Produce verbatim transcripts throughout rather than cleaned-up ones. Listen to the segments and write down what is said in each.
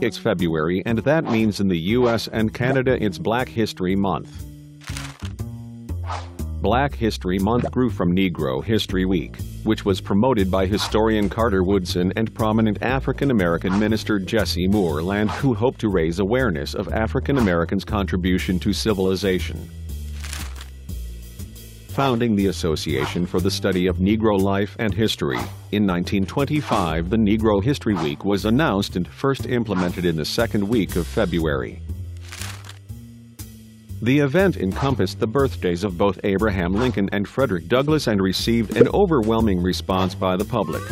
It's February, and that means in the U S and Canada it's Black History Month. Black History Month grew from Negro History Week, which was promoted by historian Carter Woodson and prominent African-American minister Jesse Moorland, who hoped to raise awareness of African-Americans' contribution to civilization. Founding the Association for the Study of Negro Life and History, in nineteen twenty-five the Negro History Week was announced and first implemented in the second week of February. The event encompassed the birthdays of both Abraham Lincoln and Frederick Douglass and received an overwhelming response by the public.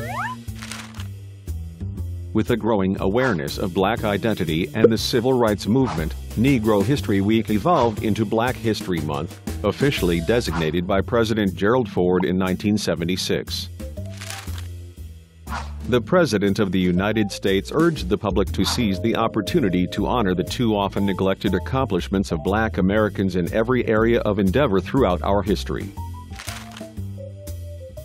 With a growing awareness of Black identity and the Civil Rights Movement, Negro History Week evolved into Black History Month, officially designated by President Gerald Ford in nineteen seventy-six. The President of the United States urged the public to seize the opportunity to honor the too often neglected accomplishments of Black Americans in every area of endeavor throughout our history.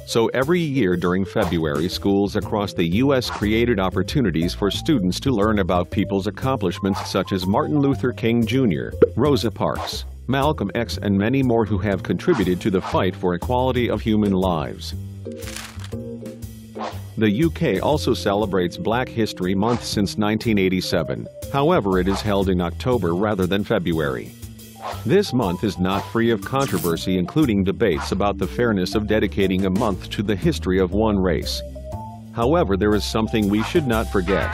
So every year during February, schools across the U S created opportunities for students to learn about people's accomplishments such as Martin Luther King Junior, Rosa Parks, Malcolm X, and many more who have contributed to the fight for equality of human lives. The U K also celebrates Black History Month since nineteen eighty-seven, however it is held in October rather than February. This month is not free of controversy, including debates about the fairness of dedicating a month to the history of one race. However, there is something we should not forget: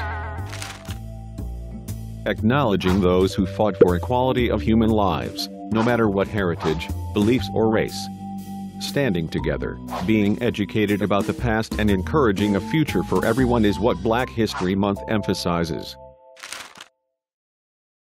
acknowledging those who fought for equality of human lives, no matter what heritage, beliefs or race. Standing together, being educated about the past and encouraging a future for everyone is what Black History Month emphasizes.